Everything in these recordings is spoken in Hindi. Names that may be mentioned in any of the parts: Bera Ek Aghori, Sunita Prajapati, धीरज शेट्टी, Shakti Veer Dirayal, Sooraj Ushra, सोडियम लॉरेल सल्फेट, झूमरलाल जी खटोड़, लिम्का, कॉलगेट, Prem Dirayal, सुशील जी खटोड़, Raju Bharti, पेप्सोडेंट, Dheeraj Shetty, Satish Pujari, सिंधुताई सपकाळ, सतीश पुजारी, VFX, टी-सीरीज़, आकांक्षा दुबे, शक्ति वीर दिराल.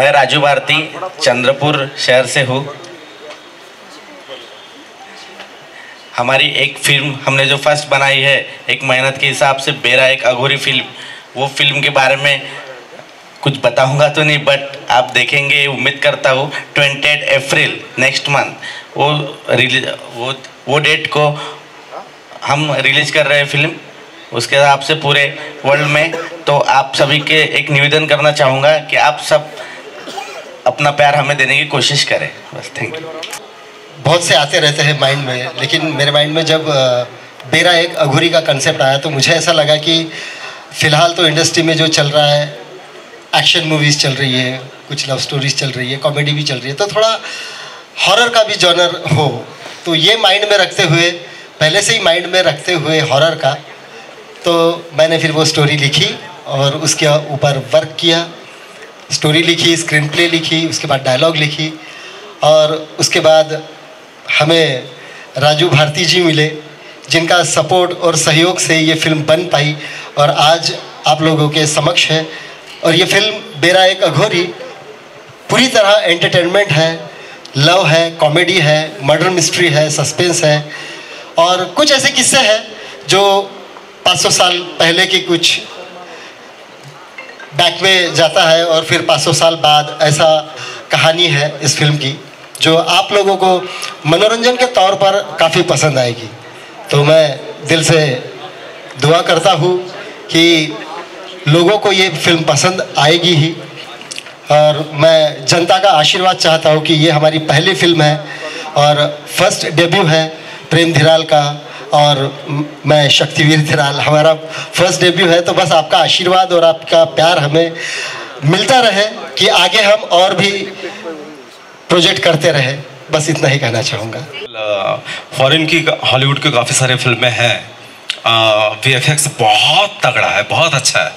मैं राजू भारती चंद्रपुर शहर से हूँ। हमारी एक फिल्म हमने जो फर्स्ट बनाई है एक मेहनत के हिसाब से, बेरा एक अघोरी फिल्म, वो फिल्म के बारे में कुछ बताऊंगा तो नहीं, बट आप देखेंगे उम्मीद करता हूँ। 28 अप्रैल नेक्स्ट मंथ वो डेट को हम रिलीज कर रहे हैं फिल्म, उसके हिसाब से पूरे वर्ल्ड में। तो आप सभी के एक निवेदन करना चाहूँगा कि आप सब अपना प्यार हमें देने की कोशिश करें। बस थैंक यू। बहुत से आते रहते हैं माइंड में, लेकिन मेरे माइंड में जब बेरा एक अघोरी का कंसेप्ट आया तो मुझे ऐसा लगा कि फ़िलहाल तो इंडस्ट्री में जो चल रहा है, एक्शन मूवीज़ चल रही है, कुछ लव स्टोरीज़ चल रही है, कॉमेडी भी चल रही है, तो थोड़ा हॉरर का भी जॉनर हो। तो ये माइंड में रखते हुए, पहले से ही माइंड में रखते हुए हॉरर का, तो मैंने फिर वो स्टोरी लिखी और उसके ऊपर वर्क किया। स्टोरी लिखी, स्क्रीन प्ले लिखी, उसके बाद डायलॉग लिखी, और उसके बाद हमें राजू भारती जी मिले जिनका सपोर्ट और सहयोग से ये फिल्म बन पाई और आज आप लोगों के समक्ष है। और ये फिल्म बेरा एक अघोरी पूरी तरह एंटरटेनमेंट है, लव है, कॉमेडी है, मर्डर मिस्ट्री है, सस्पेंस है, और कुछ ऐसे किस्से हैं जो 500 साल पहले के कुछ बैक में जाता है और फिर 500 साल बाद, ऐसा कहानी है इस फिल्म की जो आप लोगों को मनोरंजन के तौर पर काफ़ी पसंद आएगी। तो मैं दिल से दुआ करता हूँ कि लोगों को ये फिल्म पसंद आएगी ही, और मैं जनता का आशीर्वाद चाहता हूँ कि ये हमारी पहली फिल्म है और फर्स्ट डेब्यू है प्रेम धीराल का, और मैं शक्ति वीर धीराल, हमारा फर्स्ट डेब्यू है। तो बस आपका आशीर्वाद और आपका प्यार हमें मिलता रहे कि आगे हम और भी प्रोजेक्ट करते रहे। बस इतना ही कहना चाहूँगा। फॉरेन की, हॉलीवुड की काफ़ी सारे फिल्में हैं, VFX बहुत तगड़ा है, बहुत अच्छा है,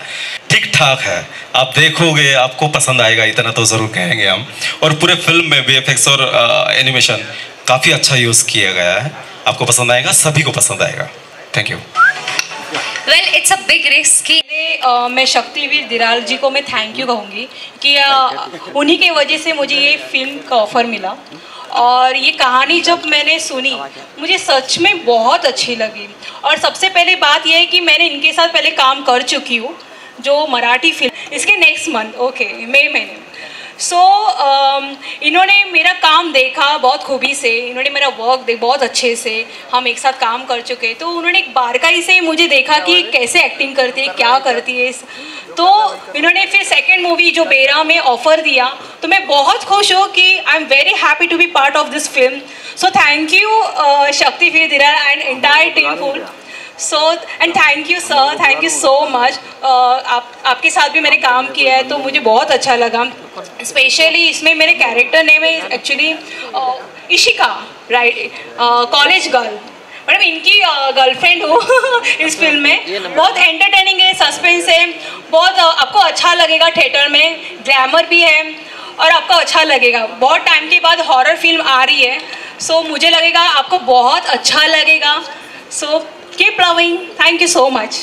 ठीक ठाक है, आप देखोगे आपको पसंद आएगा, इतना तो ज़रूर कहेंगे हम। और पूरे फिल्म में VFX और एनिमेशन काफ़ी अच्छा यूज़ किया गया है, आपको पसंद आएगा, सभी को पसंद आएगा। Thank you. Well, it's a big risk. मैं शक्ति वीर दिराल जी को मैं थैंक यू कहूँगी कि उन्हीं के वजह से मुझे ये फिल्म का ऑफर मिला, और ये कहानी जब मैंने सुनी मुझे सच में बहुत अच्छी लगी। और सबसे पहले बात यह है कि मैंने इनके साथ पहले काम कर चुकी हूँ, जो मराठी फिल्म, इसके नेक्स्ट मंथ, ओके, मई महीने। सो इन्होंने मेरा काम देखा बहुत खूबी से, इन्होंने मेरा वर्क बहुत अच्छे से, हम एक साथ काम कर चुके, तो उन्होंने एक बारीकी से मुझे देखा कि कैसे एक्टिंग करती है, क्या करती है। तो इन्होंने फिर सेकंड मूवी जो बेरा में ऑफ़र दिया, तो मैं बहुत खुश हूँ कि I am very happy to be part of this film. So thank you शक्ति वीर दिराल and entire team full. So and thank you sir, thank you so much. आपके साथ भी मैंने काम किया है तो मुझे बहुत अच्छा लगा। स्पेशली इसमें मेरे कैरेक्टर नेम है actually Ishika, right, college girl, madam इनकी गर्लफ्रेंड हो। इस फिल्म में बहुत एंटरटेनिंग है, सस्पेंस है, बहुत आपको अच्छा लगेगा, थिएटर में ग्लैमर भी है और आपको अच्छा लगेगा। बहुत टाइम के बाद हॉरर फिल्म आ रही है, सो मुझे लगेगा आपको बहुत अच्छा लगेगा। So keep loving, thank you so much.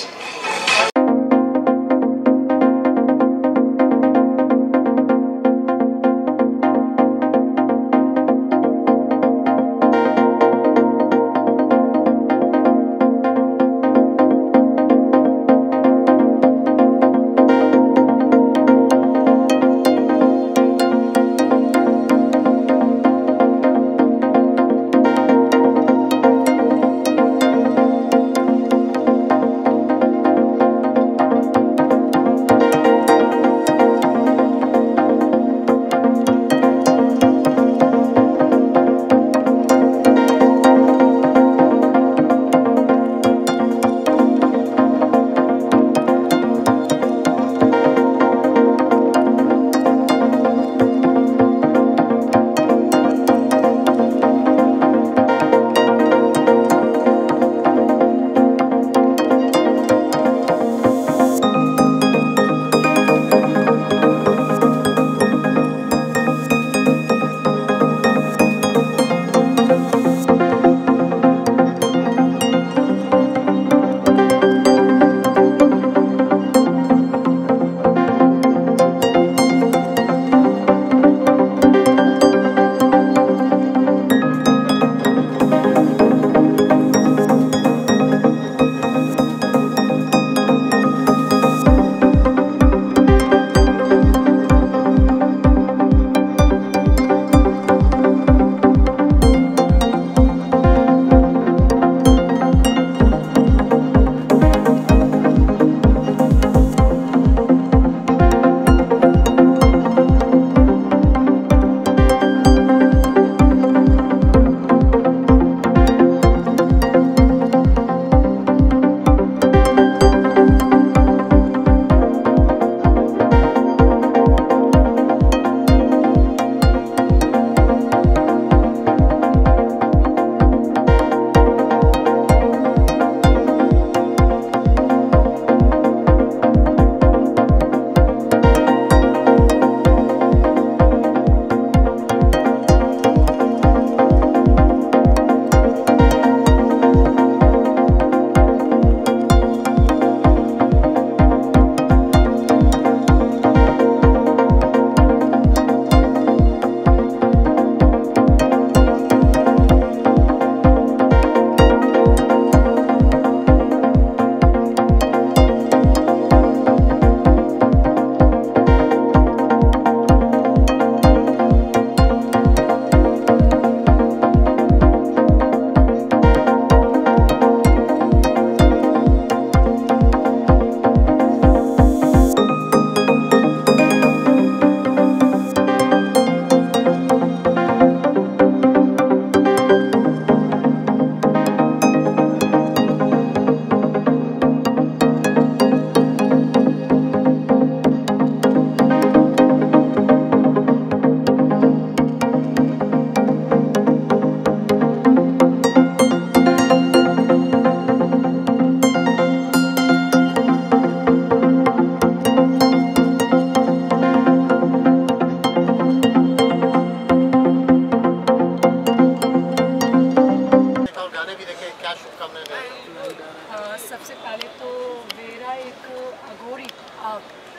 सबसे पहले तो बेरा एक अघोरी,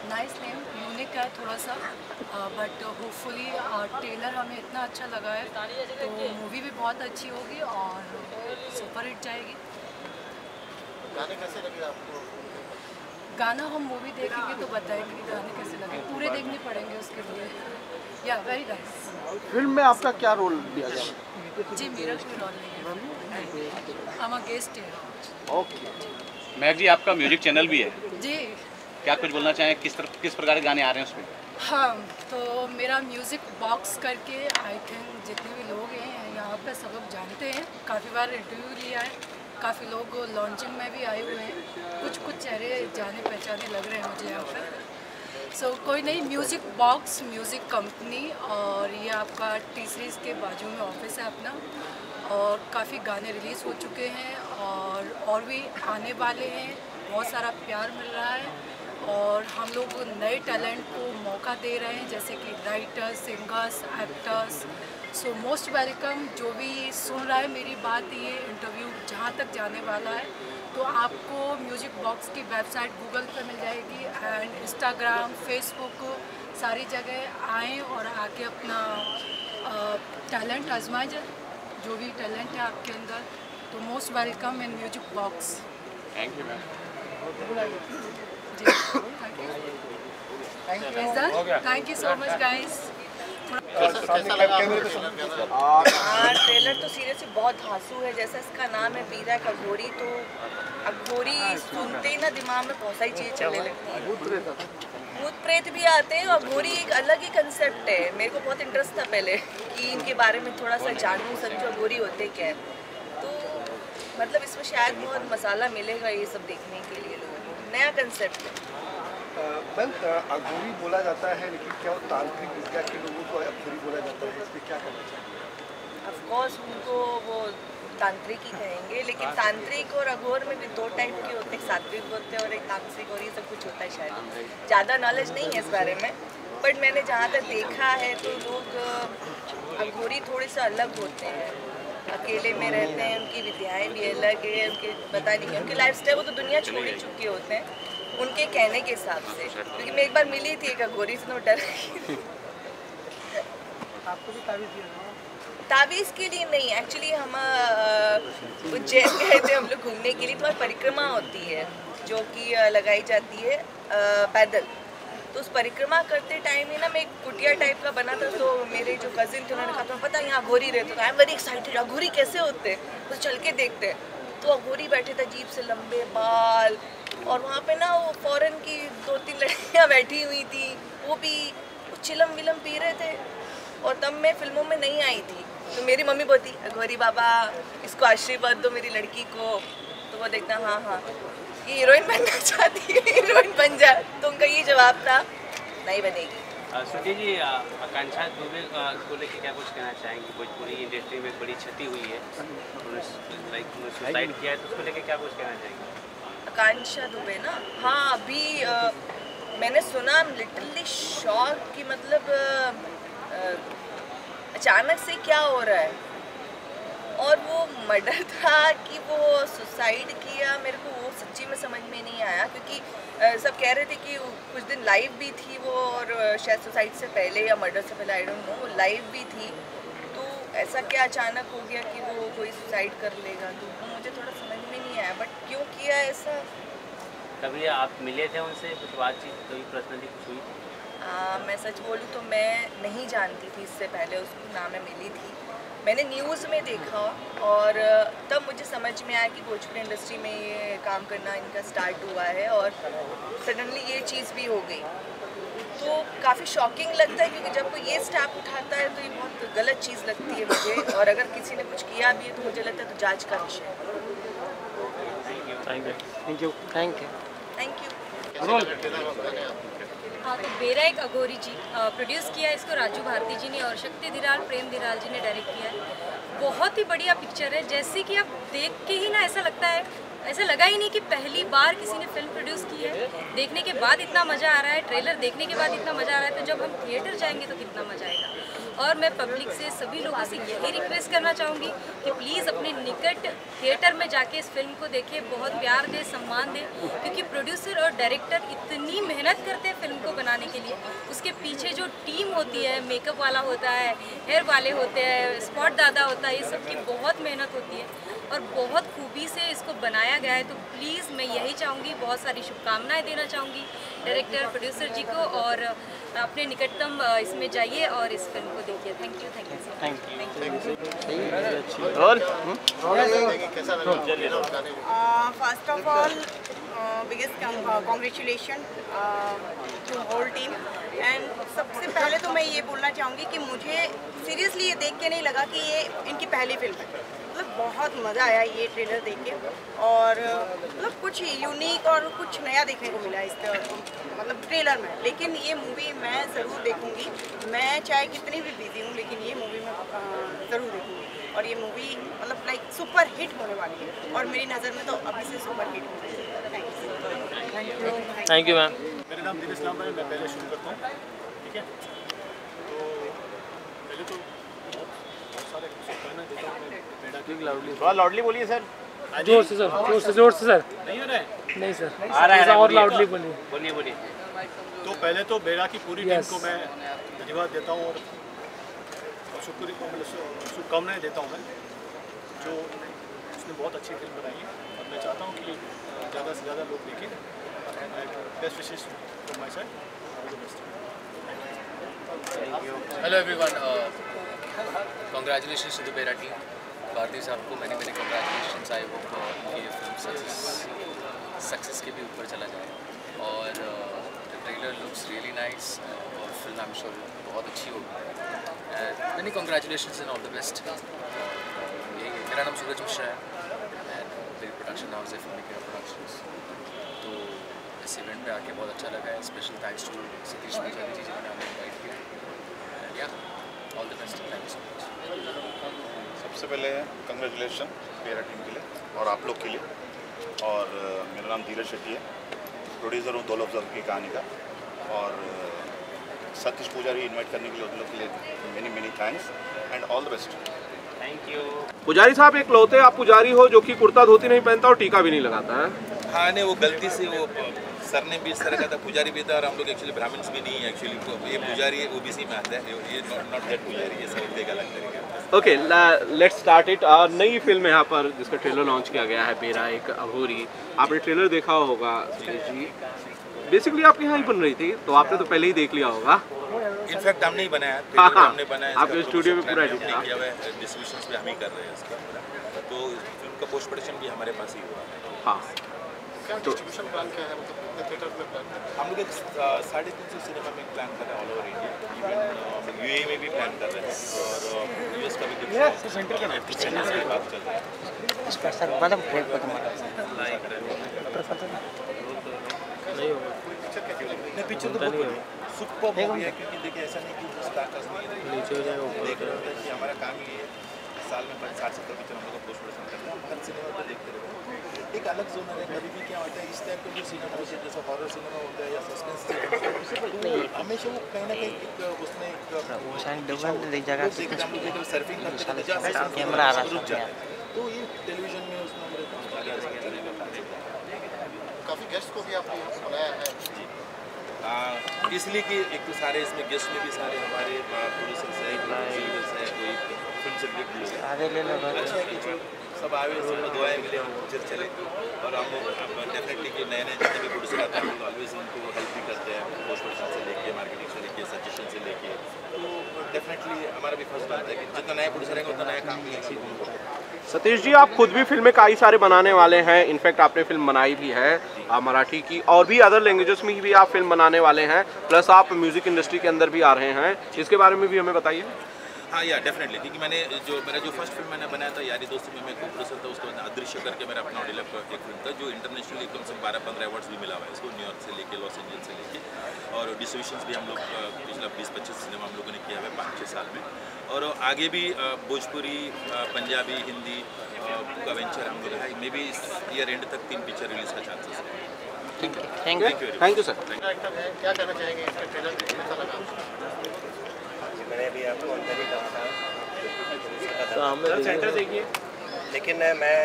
नाइस नेम, यूनिक है थोड़ा सा, बट होपफुली टेलर हमें इतना अच्छा लगा है तो मूवी भी बहुत अच्छी होगी और सुपर हिट जाएगी। गाने कैसे लगे आपको? गाना हम मूवी देखेंगे तो बताएंगे कि गाने कैसे लगे, पूरे देखने पड़ेंगे उसके लिए। या वेरी नाइस। फिल्म में आपका क्या रोल दिया जाएगा? जी मेरा कोई रोल नहीं है, हम गेस्ट हैं। ओके मैम जी, आपका म्यूजिक चैनल भी है जी, क्या कुछ बोलना चाहें, किस प्रकार के गाने आ रहे हैं उसमें? हाँ, तो मेरा म्यूज़िक बॉक्स करके, आई थिंक जितने भी लोग हैं यहाँ पर सब लोग जानते हैं, काफ़ी बार इंटरव्यू लिया है, काफ़ी लोग लॉन्चिंग में भी आए हुए हैं, कुछ चेहरे जाने पहचाने लग रहे हैं मुझे यहाँ पर। सो कोई नहीं, म्यूज़िक बॉक्स म्यूज़िक कंपनी, और ये आपका टी-सीरीज़ के बाजू में ऑफिस है अपना, और काफ़ी गाने रिलीज़ हो चुके हैं और भी आने वाले हैं, बहुत सारा प्यार मिल रहा है और हम लोग नए टैलेंट को मौका दे रहे हैं, जैसे कि writers, singers, actors. So most welcome, जो भी सुन रहा है मेरी बात, ये इंटरव्यू जहाँ तक जाने वाला है तो आपको म्यूज़िक बॉक्स की वेबसाइट गूगल पर मिल जाएगी, एंड इंस्टाग्राम, फेसबुक, सारी जगह आएँ और आके अपना टैलेंट आजमाएं, जो भी टैलेंट है आपके अंदर। तो most welcome in music box. Thank you ma'am. Thank you so much guys. Trailer तो सीरियसली बहुत धांसू है, जैसा इसका नाम है बेरा एक अघोरी, तो अघोरी सुनते ही ना दिमाग में बहुत सारी चीज़ें चलने लगती हैं, भूत प्रेत भी आते हैं, और अघोरी एक अलग ही कंसेप्ट है। मेरे को बहुत इंटरेस्ट था पहले कि इनके बारे में थोड़ा सा जानूँ, समझो अघोरी होते क्या है, तो मतलब इसमें शायद बहुत मसाला मिलेगा ये सब देखने के लिए, नया कंसेप्ट है। मैम अघोरी बोला जाता है, लेकिन क्या तांत्रिक विद्या के लोगों को अघोरी बोला जाता है, इस पर क्या करना चाहिए? ऑफकोर्स उनको वो तांत्रिक ही कहेंगे, लेकिन तांत्रिक और अघोर में भी दो टाइप के होते हैं, सात्विक होते हैं और एक तामसिक, और ये सब कुछ होता है। शायद ज़्यादा नॉलेज नहीं है इस बारे में, बट मैंने जहाँ तक देखा है तो लोग अघोरी थोड़े से अलग होते हैं, अकेले में रहते हैं, उनकी विद्याएं भी अलग है, उनके पता नहीं उनकी लाइफस्टाइल, वो तो दुनिया छोड़ ही चुके होते हैं उनके कहने के हिसाब से, क्योंकि मैं एक बार मिली थी एक अघोरी से, डर गई। आपको भी ताबीज़ के लिए नहीं, एक्चुअली हम उज्जैन गए थे हम लोग घूमने के लिए, तो वहाँ परिक्रमा होती है जो कि लगाई जाती है पैदल, तो उस परिक्रमा करते टाइम ही ना मैं एक कुटिया टाइप का बना था, तो मेरे जो कजिन थे उन्होंने कहा तो पता है यहाँ अघोरी रहते, तो आई एम वेरी एक्साइटेड, अघोरी कैसे होते हैं, तो चल के देखते हैं। तो अघोरी बैठे थे, अजीब से लंबे बाल, और वहाँ पे ना वो फॉरेन की 2-3 लड़कियाँ बैठी हुई थी, वो भी चिलम विलम पी रहे थे, और तब मैं फिल्मों में नहीं आई थी, तो मेरी मम्मी बोलती अघोरी बाबा इसको आशीर्वाद दो मेरी लड़की को, तो वो देखना हाँ ये हीरोइन बनना चाहती है, हीरोइन बन जा, तो उनका ये जवाब था नहीं बनेगी। सुनीति जी, आकांक्षा दुबे को लेकर क्या कुछ कहना चाहेंगी? भोजपुरी इंडस्ट्री में बड़ी क्षति हुई है, लाइक सुसाइड किया है, तो उसको लेकर क्या कुछ कहना चाहेंगी? आकांक्षा दुबे ना, हाँ अभी मैंने सुना, लिटरली शॉक कि मतलब अचानक से क्या हो रहा है, और वो मर्डर था कि वो सुसाइड किया, मेरे को वो सच्ची में समझ में नहीं आया, क्योंकि सब कह रहे थे कि कुछ दिन लाइव भी थी वो, और शायद सुसाइड से पहले या मर्डर से पहले, आई डोंट नो, वो लाइव भी थी, तो ऐसा क्या अचानक हो गया कि वो कोई सुसाइड कर लेगा, तो वो मुझे थोड़ा समझ में नहीं आया, बट क्यों किया ऐसा। कभी आप मिले थे उनसे, कुछ बातचीत कोई पर्सनली कुछ हुई? मैं सच बोलूँ तो मैं नहीं जानती थी इससे पहले उसको, ना मैं मिली थी, मैंने न्यूज़ में देखा और तब मुझे समझ में आया कि भोजपुरी इंडस्ट्री में ये काम करना इनका स्टार्ट हुआ है, और सडनली ये चीज़ भी हो गई, तो काफ़ी शॉकिंग लगता है, क्योंकि जब कोई ये स्टेप उठाता है तो ये बहुत गलत चीज़ लगती है मुझे, और अगर किसी ने कुछ किया भी है तो मुझे लगता है तो जांच का विषय है। Thank you. Thank you. Thank you. हाँ, तो बेरा एक अघोरी जी प्रोड्यूस किया है, इसको राजू भारती जी ने और शक्ति दिराल, प्रेम दिराल जी ने डायरेक्ट किया है। बहुत ही बढ़िया पिक्चर है, जैसे कि आप देख के ही ना ऐसा लगता है, ऐसा लगा ही नहीं कि पहली बार किसी ने फिल्म प्रोड्यूस की है, देखने के बाद इतना मज़ा आ रहा है, ट्रेलर देखने के बाद इतना मज़ा आ रहा है, तो जब हम थिएटर जाएंगे तो कितना मज़ा आएगा। और मैं पब्लिक से, सभी लोगों से यही रिक्वेस्ट करना चाहूँगी कि प्लीज़ अपने निकट थिएटर में जाके इस फिल्म को देखें, बहुत प्यार दें, सम्मान दें, क्योंकि प्रोड्यूसर और डायरेक्टर इतनी मेहनत करते हैं फिल्म को बनाने के लिए। उसके पीछे जो टीम होती है, मेकअप वाला होता है, हेयर वाले होते हैं, स्पॉट दादा होता है, ये सबकी बहुत मेहनत होती है और बहुत खूबी से इसको बनाया गया है। तो प्लीज़ मैं यही चाहूँगी, बहुत सारी शुभकामनाएं देना चाहूँगी डायरेक्टर प्रोड्यूसर जी को, और अपने निकटतम इसमें जाइए और इस फिल्म को देखिए। Thank you. First of all biggest congratulation to whole team. And सबसे पहले तो मैं ये बोलना चाहूँगी कि मुझे सीरियसली ये देख के नहीं लगा कि ये इनकी पहली फिल्म है। मतलब बहुत मज़ा आया ये ट्रेलर देख के, और मतलब कुछ यूनिक और कुछ नया देखने को मिला इस मतलब ट्रेलर में। लेकिन ये मूवी मैं ज़रूर देखूंगी, मैं चाहे कितनी भी बिजी हूँ, लेकिन ये मूवी मैं ज़रूर देखूंगी। और ये मूवी मतलब लाइक सुपर हिट होने वाली है, और मेरी नज़र में तो अभी से सुपर हिट होने वाली है। Thank you ma'am. मेरा नाम धीरज है, मैं पहले शुरू करता हूँ, ठीक है। तो पहले तो लाउडली बोलिए सर, जोर से सर, जोर से सर। नहीं हो रहा है? नहीं सर, आ रहा है। और लाउडली बोलिए, बोलिए। तो पहले तो बेरा की पूरी टीम को मैं धन्यवाद देता हूँ और शुभकामनाएं देता हूँ मैं, जो उसने बहुत अच्छी फिल्म बनाई है। और मैं चाहता हूँ कि ज़्यादा से ज़्यादा लोग देखें। Best wishes from my side. Hello everyone, congratulation to the बेरा टीम। भारती साहब को मैंने कॉन्ग्रेचुलेशन। आई होप कि ये फिल्म सक्सेस के भी ऊपर चला जाए, और ट्रेलर लुक्स रियली नाइस, और फिल्म आई एम श्योर बहुत अच्छी होगी। And many congratulation and all the best. मेरा नाम सूरज उश्रा है, एंड मेरी प्रोडक्शन हाउस है फिल्म केयर प्रोडक्शंस। तो इस इवेंट में आके बहुत अच्छा लगा है। स्पेशल थैंक्स टू सतीश पुजारी जी, जिन्होंने हमें इन्वाइट किया। And yeah all the best, thank you so much. सबसे पहले कंग्रेचुलेशन बेरा टीम के लिए और आप लोग के लिए। और मेरा नाम धीरज शेट्टी है, प्रोड्यूसर हूँ दोनों लफ्ज़ की कहानी का। और सतीश पुजारी इन्वाइट करने के लिए उन लोग के लिए many thanks and all the best. Thank you. पुजारी साहब एक लौते आप पुजारी हो जो कि कुर्ता धोती नहीं पहनता और टीका भी नहीं लगाता है। हाँ, नहीं वो गलती से वो सर ने भी इस तरह का था, पुजारी भी था, और हम लोग एक्चुअली ब्राह्मण्स भी नहीं है। एक्चुअली ये पुजारी है, ओबीसी में आता है, ये नॉट दैट पुजारी है, सब देगा अलग तरीके से। Okay, let's start it. नई फिल्म यहाँ पर जिसका ट्रेलर लॉन्च किया गया है, बेरा एक अघोरी। आपने ट्रेलर देखा होगा जी, बेसिकली आपके यहाँ ही बन रही थी, तो आपने तो पहले ही देख लिया होगा। इनफैक्ट हमने ही बनाया, हमने बनाया, आपके स्टूडियो में पूरा किया हुआ है, डिस्ट्रीब्यूशन भी हम ही कर रहे हैं इसका पूरा। तो फिल्म का पोस्ट प्रोडक्शन भी हमारे पास ही हुआ है। हाँ, डिस्ट्रीब्यूशन प्लान क्या है? मतलब थिएटर में प्लान हम लोग 350 सिनेमा में प्लान कर रहे हैं, all over India. Even UAE में भी प्लान कर रहे हैं, और यूएस का भी बात चल रहा है इसका। सर मतलब पिक्चर तो बहुत सुपर मूवी है, क्योंकि देखिए ऐसा नहीं कि स्टार्टर्स नहीं नीचे हो जाएगा। देख रहे होते कि हमारा काम ये है, साल में 50-70 पिक्चर हम लोग पोस्ट प्रोडक्शन करते हैं, हर सिनेमा में देखते रहते हैं। एक अलग जोन है, कभी भी क्या होता है इस टाइप के जो सिनेमा होते हैं, जैसे हॉरर सिनेमा होता है या सस्पेंस, हमेशा वो कहीं ना कहीं एक उसमें एक जगह से सर्फिंग कैमरा आ रहा है। तो ये टेलीविजन में उसमें काफ़ी गेस्ट को भी आपने बुलाया है जी, इसलिए कि एक तो सारे इसमें गेस्ट में भी सारे हमारे प्रोड्यूसर्स हैं, कोई फिल्म से रिलेटेड अच्छा है कि जो सब आए, सबको दुआएं मिले, पिक्चर चले। और हम डेफिनेटली कि नए नए जितने भी प्रोड्यूसर आते हैं, हम लोग ऑलवेज उनको हेल्प भी करते हैं, पोस्ट प्रोडक्शन से लेके, मार्केटिंग से लेके, सजेशन से लेके। तो डेफिनेटली हमारा भी फर्स्ट बनता है कि जितना नया प्रोड्यूसर रहेगा उतना नया काम मिलेगा उनको। सतीश जी, आप खुद भी फिल्में काफ़ी सारे बनाने वाले हैं, इनफैक्ट आपने फिल्म बनाई भी है मराठी की, और भी अदर लैंग्वेजेस में भी आप फिल्म बनाने वाले हैं, प्लस आप म्यूज़िक इंडस्ट्री के अंदर भी आ रहे हैं, इसके बारे में भी हमें बताइए। हाँ यार, डेफिनेटली, क्योंकि मेरा जो फर्स्ट फिल्म मैंने बनाया था यारी दोस्ती में, मैं को प्रोड्यूसर था, उसको अदृश्य करके मेरा अपना ऑडियो का एक फिल्म था, जो इंटरनेशनली कम से 12-15 अवार्ड्स भी मिला हुआ है इसको, न्यूयॉर्क से लेके लॉस एंजल्स से लेके। और डिस्ट्रीब्यूशन भी हम लोग पिछला 20-25 सिनेमा हम लोगों ने किया हुआ है 5-6 साल में। और आगे भी भोजपुरी, पंजाबी, हिंदी का वेंचर हम लोग है, मे बी ईयर एंड तक 3 पिक्चर रिलीज का चांसेस है। ठीक है, थैंक यू सर। क्या कहना चाहेंगे? मैंने अभी आपको अंदर ही कहा था लेकिन मैं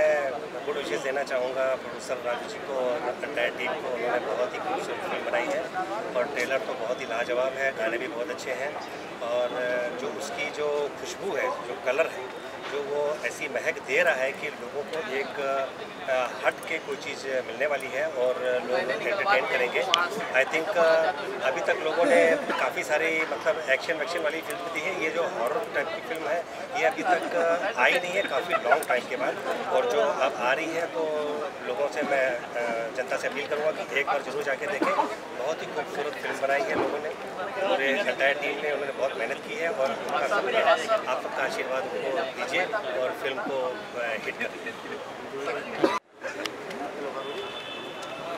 गुड विशेष देना चाहूँगा प्रोड्यूसर राजू जी को और एंटायर टीम को। उन्होंने बहुत ही खूबसूरत फिल्म बनाई है और ट्रेलर तो बहुत ही लाजवाब है, गाने भी बहुत अच्छे हैं और जो उसकी जो खुशबू है, जो कलर है, जो वो ऐसी महक दे रहा है कि लोगों को एक हट के कोई चीज़ मिलने वाली है और लोग एंटरटेन करेंगे। आई थिंक अभी तक लोगों ने काफ़ी सारी मतलब एक्शन वैक्शन वाली फिल्म दी है, ये जो हॉरर टाइप की फिल्म है ये अभी तक आई नहीं है काफ़ी लॉन्ग टाइम के बाद, और जो अब आ रही है तो लोगों से मैं जनता से अपील करूँगा कि एक बार जरूर जाके देखें। बहुत ही खूबसूरत फिल्म बनाई है लोगों ने, पूरे एंटायर टीम ने, उन्होंने बहुत मेहनत की है और उनका सबका आप सबका आशीर्वाद उनको दीजिए और फिल्म को हिट कर दीजिए।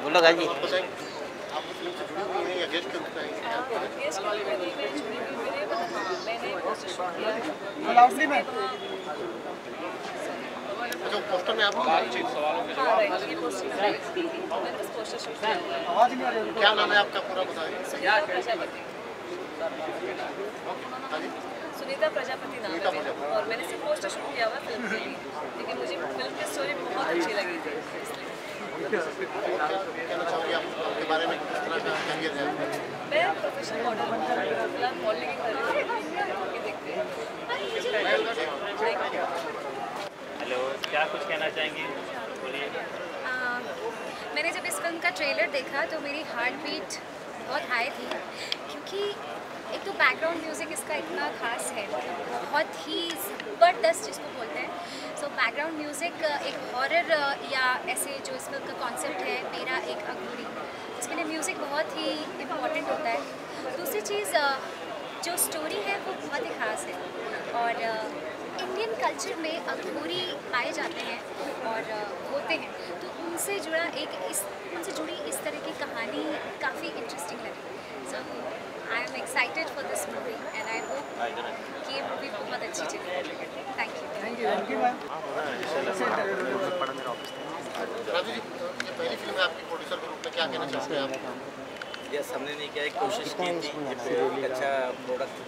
बोलो गाजी, आप फिल्म से जुड़ी हुई हैं या गेस्ट के रूप में? गेस्ट वाली में नहीं, मैं जुड़ी हुई मेरे मतलब मैंने कोशिश किया लाउडली में। जो पोस्टर में आपको अच्छे सवालों के जवाब, मैंने बस कोशिश की। आवाज नहीं आ रही, क्या नाम है आपका पूरा बताइए? सुनीता प्रजापति नाम है और मैंने सिर्फ पोस्टर शूट किया हुआ फिल्म के लिए, लेकिन मुझे फिल्म की स्टोरी बहुत अच्छी लगी थी इसलिए। मैं प्रोफेशनल मॉडल हूँ, फिलहाल मॉडलिंग कर रही हूँ, ये देखते हैं। हेलो, क्या कुछ कहना चाहेंगी? मैंने जब इस फिल्म का ट्रेलर देखा तो मेरी हार्ट बीट बहुत हाई थी क्योंकि एक तो बैकग्राउंड म्यूज़िक इसका इतना खास है, बहुत ही ज़बरदस्त जिसको बोलते हैं। सो बैकग्राउंड म्यूज़िक एक हॉरर या ऐसे जो इस फिल्म का कॉन्सेप्ट है बेरा एक अघोरी, इसके लिए म्यूज़िक बहुत ही इम्पॉर्टेंट होता है। दूसरी चीज़ जो स्टोरी है वो बहुत ही ख़ास है और इंडियन कल्चर में अघोरी पाए जाते हैं और होते हैं, तो उनसे जुड़ा एक उनसे जुड़ी इस तरह की कहानी काफ़ी इंटरेस्टिंग लगी। सो I am excited for this movie and I hope कि ये मूवी बहुत अच्छी चलेगी। Thank you. Thank you. Thank you, ma'am. Raju ji, ये पहली फिल्म है आपकी, प्रोड्यूसर के रूप में क्या कहना चाहते हैं आप? यस, हमने नहीं किया, कोशिश की थी एक अच्छा प्रोडक्ट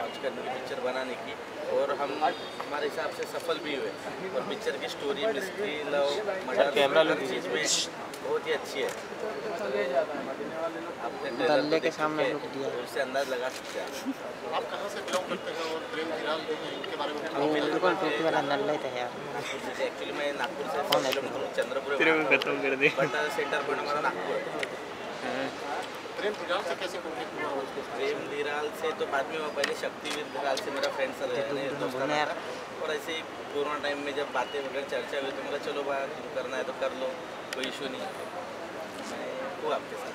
लॉन्च करने की, पिक्चर बनाने की, और हम हमारे हिसाब से सफल भी हुए और पिक्चर की स्टोरी मिस्ट्री लव मजा कैमरा लुक चीज़ में बहुत ही अच्छी है। आपने के सामने उससे अंदाज लगा सकते हैं। आप कहाँ से बिलोंग करते हैं और प्रेम दिराल के बारे में? बिल्कुल एक्चुअली मैं नागपुर से चंद्रपुर सेंटर पर हमारा नागपुर। प्रेम दिराल से तो बाद में, पहले शक्ति वीर दिराल से मेरा फ्रेंड सर है दोस्ताना, और ऐसे ही कोरोना टाइम में जब बातें वगैरह चर्चा हुई तो मेरा चलो बात करना है तो कर लो, कोई इशू नहीं है। वो आपके साथ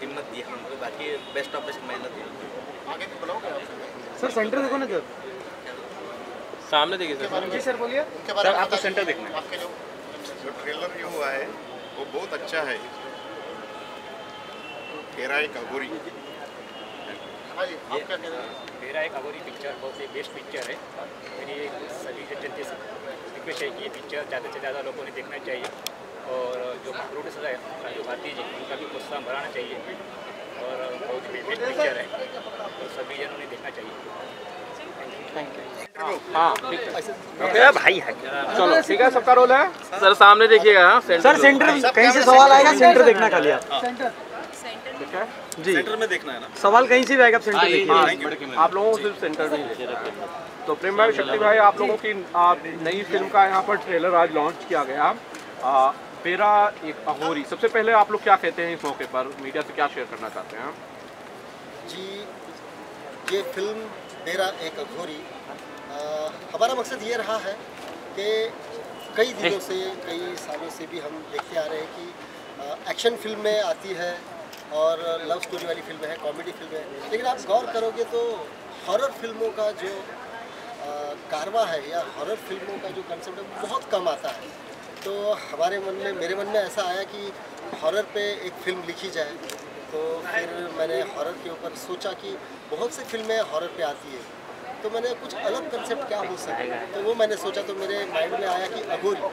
हिम्मत दी हमको, बाकी बेस्ट ऑफ बेस्ट मेहनत हुई। आगे तो बुलाओगे सर, सेंटर देखो ना, जब सामने देखिए सर। जी सर बोलिए, आपका सेंटर देखना। आपके जो ट्रेलर ये हुआ है वो बहुत अच्छा है, बेरा एक अघोरी। बेरा एक अघोरी पिक्चर बहुत ही बेस्ट पिक्चर है। मेरी सभी जनता से रिक्वेस्ट है कि ये पिक्चर ज़्यादा से ज़्यादा लोगों ने देखना चाहिए और जो प्रोड्यूसर है राजू भारती जी, उनका भी प्रोत्साहन बढ़ाना चाहिए और बहुत ही बेस्ट पिक्चर है और सभी जनों ने देखना चाहिए। Thank you. हाँ भाई, चलो ठीक है, सबका रोल है सर। सामने देखिएगा सर, सेंटर कहीं से सवाल आएगा, सेंटर देखना खाली आप। जी सेंटर में देखना है ना, सवाल कहीं से भी आएगा, आप सेंटर देखिए। आप लोगों को सिर्फ सेंटर में ही देखना। तो प्रेम भाई, शक्ति भाई, आप लोगों की नई फिल्म का यहाँ पर ट्रेलर आज लॉन्च किया गया, बेरा एक अघोरी। सबसे पहले आप लोग क्या कहते हैं इस मौके पर, मीडिया से क्या शेयर करना चाहते हैं? जी, ये फिल्म बेरा एक अघोरी, हमारा मकसद ये रहा है कि कई दिनों से, कई सालों से भी हम देखते आ रहे हैं कि एक्शन फिल्में आती है और लव स्टोरी वाली फिल्में हैं, कॉमेडी फिल्में हैं, लेकिन आप गौर करोगे तो हॉरर फिल्मों का जो कारवा है या हॉरर फिल्मों का जो कंसेप्ट है वो बहुत कम आता है। तो हमारे मन में, मेरे मन में ऐसा आया कि हॉरर पे एक फिल्म लिखी जाए, तो फिर मैंने हॉरर के ऊपर सोचा कि बहुत सी फिल्में हॉरर पे आती है, तो मैंने कुछ अलग कंसेप्ट क्या हो सकेगा, तो वो मैंने सोचा। तो मेरे माइंड में आया कि अघोरी,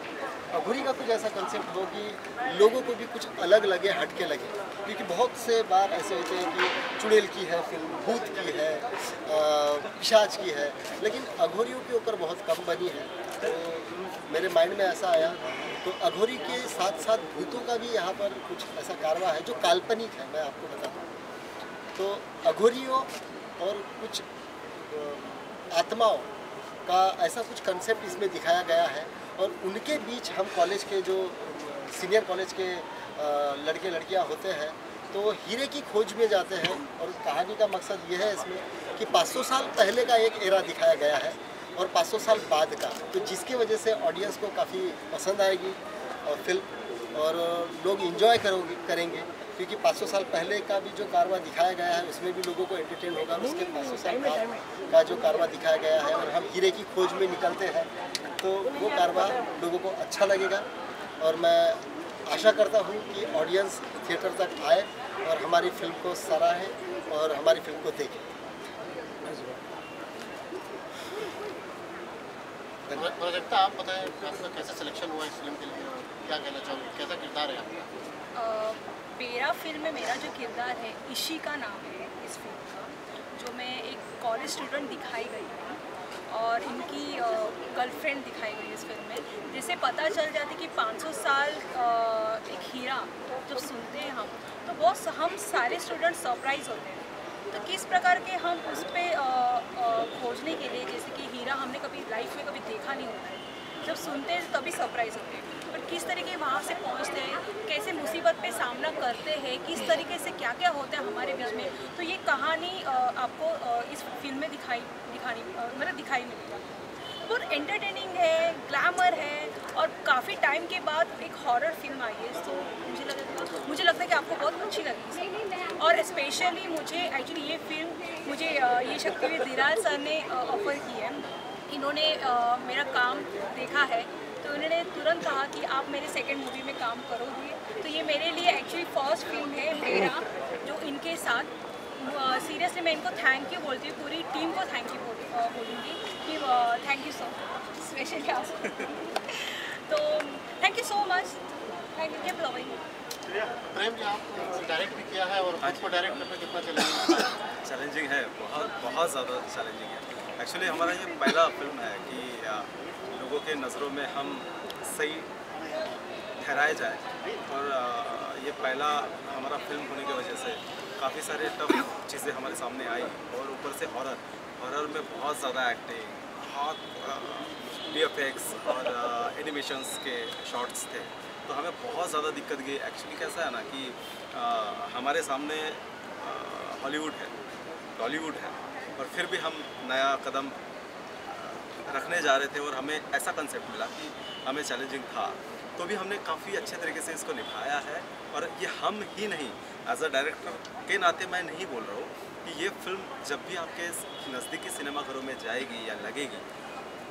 अघोरी का कुछ ऐसा कंसेप्ट हो कि लोगों को भी कुछ अलग लगे, हटके लगे। क्योंकि बहुत से बार ऐसे होते हैं कि चुड़ैल की है फिल्म, भूत की है, पिशाच की है, लेकिन अघोरियों के ऊपर बहुत कम बनी है। तो मेरे माइंड में ऐसा आया। तो अघोरी के साथ साथ भूतों का भी यहाँ पर कुछ ऐसा कारवा है जो काल्पनिक है, मैं आपको बताता हूँ। तो अघोरियों और कुछ आत्माओं का ऐसा कुछ कंसेप्ट इसमें दिखाया गया है। और उनके बीच हम कॉलेज के जो सीनियर कॉलेज के लड़के लड़कियाँ होते हैं तो हीरे की खोज में जाते हैं। और कहानी का मकसद ये है इसमें कि 500 साल पहले का एक एरा दिखाया गया है और 500 साल बाद का, तो जिसकी वजह से ऑडियंस को काफ़ी पसंद आएगी और फिल्म, और लोग इन्जॉय करेंगे। क्योंकि 500 साल पहले का भी जो कारवा दिखाया गया है उसमें भी लोगों को एंटरटेन होगा, उसके 500 साल बाद का जो कारवा दिखाया गया है और हम हीरे की खोज में निकलते हैं, तो वो कारवा लोगों को अच्छा लगेगा। और मैं आशा करता हूँ कि ऑडियंस थिएटर तक आए और हमारी फिल्म को सराहे और हमारी फिल्म को देखें। प्रोजेक्ट आप बताएं, आपका कैसे सिलेक्शन हुआ इस फिल्म के लिए, क्या कहना चाहोगे, कैसा किरदार है आपका? बेरा फिल्म में मेरा जो किरदार है, इशी का नाम है इस फिल्म का, जो मैं एक कॉलेज स्टूडेंट दिखाई गई हूँ और इनकी गर्लफ्रेंड दिखाई गई इस फिल्म में। जिससे पता चल जाता है कि 500 साल एक हीरा जब सुनते हैं हम, तो बहुत हम सारे स्टूडेंट सरप्राइज़ होते हैं। तो किस प्रकार के हम उस पर खोजने के लिए, जैसे कि हीरा हमने कभी लाइफ में कभी देखा नहीं होता है, जब सुनते हैं तभी सरप्राइज़ होते हैं। पर किस तरीके वहाँ से पहुँचते हैं, कैसे मुसीबत पे सामना करते हैं, किस तरीके से क्या क्या होता है हमारे बीच में, तो ये कहानी आपको इस फिल्म में दिखाई मिलेगा। और एंटरटेनिंग है, ग्लैमर है, और काफ़ी टाइम के बाद एक हॉरर फिल्म आई है, तो मुझे लगता है कि आपको बहुत अच्छी लगी। और स्पेशली मुझे एक्चुअली ये फिल्म मुझे ये शक्तिवीर दिराल सर ने ऑफ़र की है। इन्होंने मेरा काम देखा है तो उन्होंने तुरंत कहा कि आप मेरे सेकंड मूवी में काम करोगे। तो ये मेरे लिए एक्चुअली फर्स्ट फिल्म है मेरा जो इनके साथ। सीरियसली मैं इनको थैंक यू बोलती हूँ, पूरी टीम को थैंक यू बोलूँगी कि thank you so much, specially आप। तो thank you so much, thank you for loving. Prem ji, आप डायरेक्ट भी किया है और आपको डायरेक्ट करना कितना चैलेंजिंग है? बहुत ज़्यादा चैलेंजिंग है। एक्चुअली हमारा ये पहला फिल्म है कि लोगों के नज़रों में हम सही ठहराए जाए, और ये पहला हमारा फिल्म होने की वजह से काफ़ी सारे टफ चीज़ें हमारे सामने आई, और ऊपर से हॉरर में बहुत ज़्यादा एक्टिंग, बहुत वीएफएक्स और एनिमेशंस के शॉट्स थे, तो हमें बहुत ज़्यादा दिक्कत गई। एक्चुअली कैसा है ना कि हमारे सामने हॉलीवुड है, टॉलीवुड है, और फिर भी हम नया कदम रखने जा रहे थे और हमें ऐसा कंसेप्ट मिला कि हमें चैलेंजिंग था, तो भी हमने काफ़ी अच्छे तरीके से इसको निभाया है। और ये हम ही नहीं, एज अ डायरेक्टर के नाते मैं नहीं बोल रहा हूँ कि ये फिल्म जब भी आपके नज़दीकी सिनेमाघरों में जाएगी या लगेगी,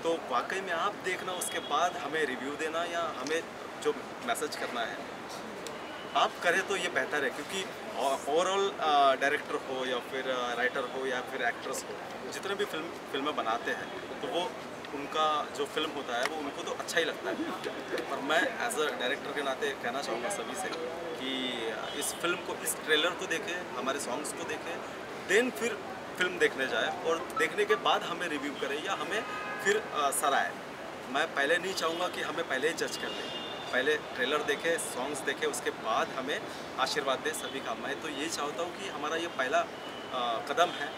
तो वाकई में आप देखना, उसके बाद हमें रिव्यू देना या हमें जो मैसेज करना है आप करें तो ये बेहतर है। क्योंकि ओवरऑल डायरेक्टर हो या फिर राइटर हो या फिर एक्ट्रेस हो, जितने भी फिल्में बनाते हैं तो वो उनका जो फिल्म होता है वो उनको तो अच्छा ही लगता है। और मैं एज अ डायरेक्टर के नाते कहना चाहूँगा सभी से कि इस फिल्म को, इस ट्रेलर को देखें, हमारे सॉन्ग्स को देखें, देन फिर फिल्म देखने जाए, और देखने के बाद हमें रिव्यू करें या हमें फिर सराए। मैं पहले नहीं चाहूँगा कि हमें पहले ही जज कर लें, पहले ट्रेलर देखे, सॉन्ग्स देखे, उसके बाद हमें आशीर्वाद दे सभी का। मैं तो ये चाहता हूँ कि हमारा ये पहला कदम है,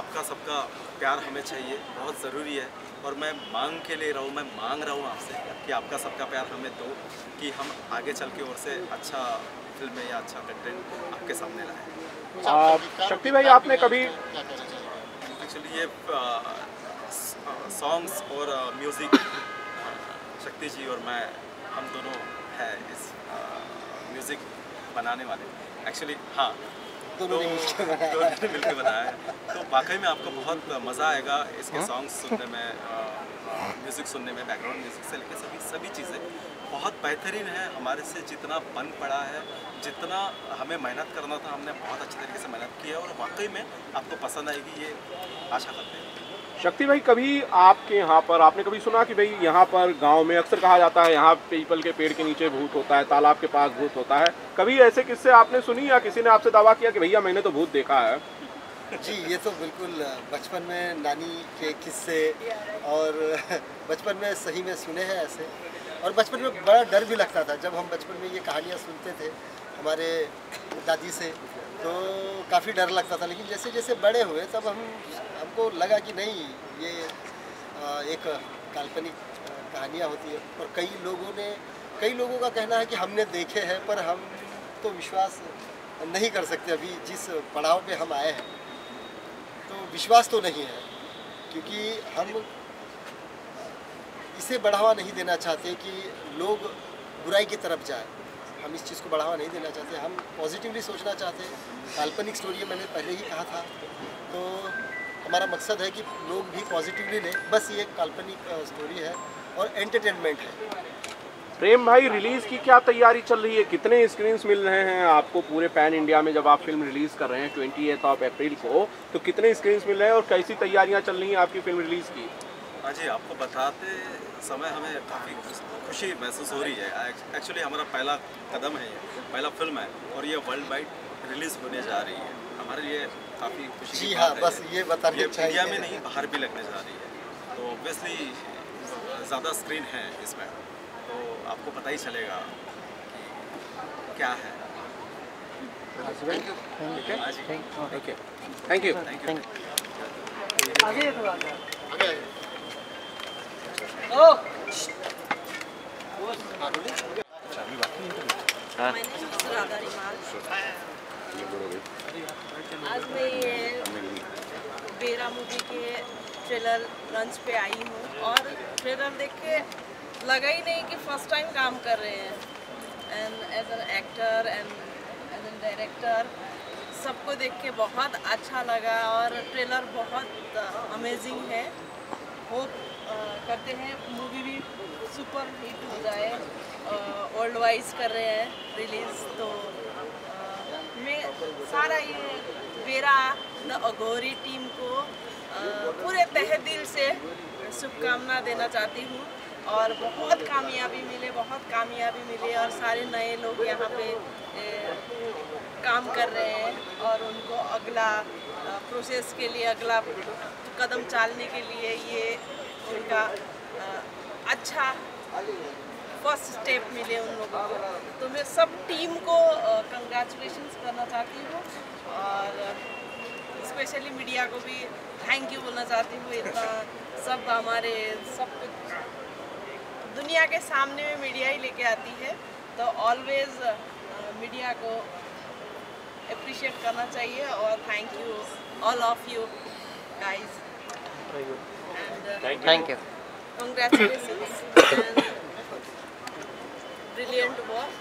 आपका सबका प्यार हमें चाहिए, बहुत ज़रूरी है। और मैं मांग के ले रहा हूँ, मैं मांग रहा हूँ आपसे कि आपका सबका प्यार हमें दो, कि हम आगे चल के और से अच्छा फिल्में या अच्छा कंटेंट आपके सामने लाएँ। शक्ति भाई, आपने कभी एक्चुअली ये सॉन्ग्स और म्यूज़िक, शक्ति जी और मैं, हम दोनों हैं इस म्यूज़िक बनाने वाले एक्चुअली। हाँ, दोनों मिलकर बनाया है, तो वाकई में आपको बहुत मज़ा आएगा इसके सॉन्ग्स सुनने में, म्यूज़िक सुनने में, बैकग्राउंड म्यूज़िक से लेकर सभी चीज़ें बहुत बेहतरीन है। हमारे से जितना बन पड़ा है, जितना हमें मेहनत करना था, हमने बहुत अच्छे तरीके से मेहनत की है, और वाकई में आपको पसंद आएगी, ये आशा करते हैं। शक्ति भाई, कभी आपके यहाँ पर आपने कभी सुना कि भाई यहाँ पर गांव में अक्सर कहा जाता है यहाँ पीपल के पेड़ के नीचे भूत होता है, तालाब के पास भूत होता है, कभी ऐसे किस्से आपने सुनी या किसी ने आपसे दावा किया कि भैया मैंने तो भूत देखा है? जी, ये तो बिल्कुल बचपन में नानी के किस्से और बचपन में सही में सुने हैं ऐसे, और बचपन में बड़ा डर भी लगता था। जब हम बचपन में ये कहानियाँ सुनते थे हमारे दादी से तो काफ़ी डर लगता था, लेकिन जैसे जैसे बड़े हुए तब हमको लगा कि नहीं, ये एक काल्पनिक कहानियाँ होती है। और कई लोगों का कहना है कि हमने देखे हैं, पर हम तो विश्वास नहीं कर सकते। अभी जिस पड़ाव पे हम आए हैं तो विश्वास तो नहीं है, क्योंकि हम इसे बढ़ावा नहीं देना चाहते कि लोग बुराई की तरफ जाए। हम इस चीज़ को बढ़ावा नहीं देना चाहते, हम पॉजिटिवली सोचना चाहते हैं। काल्पनिक स्टोरी मैंने पहले ही कहा था, तो हमारा मकसद है कि लोग भी पॉजिटिवली लें। बस ये काल्पनिक स्टोरी है और एंटरटेनमेंट है। प्रेम भाई, रिलीज़ की क्या तैयारी चल रही है? कितने स्क्रीन्स मिल रहे हैं आपको पूरे पैन इंडिया में? जब आप फिल्म रिलीज़ कर रहे हैं 28 अप्रैल को, तो कितने स्क्रीन्स मिल रहे हैं और कैसी तैयारियाँ चल रही हैं आपकी फिल्म रिलीज़ की? हाँ जी, आपको बताते समय हमें काफ़ी खुशी महसूस हो रही है। एक्चुअली हमारा पहला कदम है, पहला फिल्म है, और ये वर्ल्ड वाइड रिलीज़ होने जा रही है। हमारे लिए काफ़ी खुशी की बात है। बस ये बताइए, इंडिया में नहीं बाहर भी लगने जा रही है, तो ऑब्वियसली ज़्यादा स्क्रीन है इसमें, तो आपको पता ही चलेगा कि क्या है। Thank you. आज मैं ये बेरा मूवी के ट्रेलर लंच पे आई हूँ, और ट्रेलर देख के लगा ही नहीं कि फर्स्ट टाइम काम कर रहे हैं। And as an actor and as an director सबको देख के बहुत अच्छा लगा, और ट्रेलर बहुत अमेजिंग है। होप करते हैं मूवी भी सुपर हिट हो जाए। वर्ल्ड वाइज कर रहे हैं रिलीज़, तो मैं सारा ये बेरा द अघोरी टीम को पूरे तहे दिल से शुभकामना देना चाहती हूँ, और बहुत कामयाबी मिले। और सारे नए लोग यहाँ पे काम कर रहे हैं, और उनको अगला प्रोसेस के लिए, अगला कदम चालने के लिए ये उनका अच्छा फर्स्ट स्टेप मिले उन लोगों को। तो मैं सब टीम को कंग्रेचुलेशंस करना चाहती हूँ, और स्पेशली मीडिया को भी थैंक यू बोलना चाहती हूँ। इतना सब हमारे सब कुछ दुनिया के सामने में मीडिया ही लेके आती है, तो ऑलवेज मीडिया को अप्रिशिएट करना चाहिए। और thank you all of you guys, and thank you, congratulations, brilliant work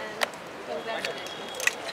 and congratulations.